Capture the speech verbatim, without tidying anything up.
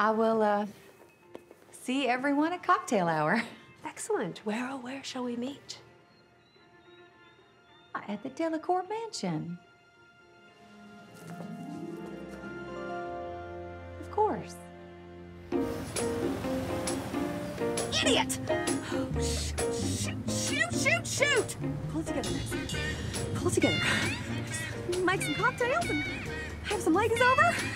I will uh, see everyone at cocktail hour. Excellent. Where, oh, where shall we meet? At the Delacour Mansion. Of course. Idiot! Oh, shoot, shoot, shoot, shoot, shoot! Pull it together, Max. Pull it together. Make some cocktails and have some ladies over.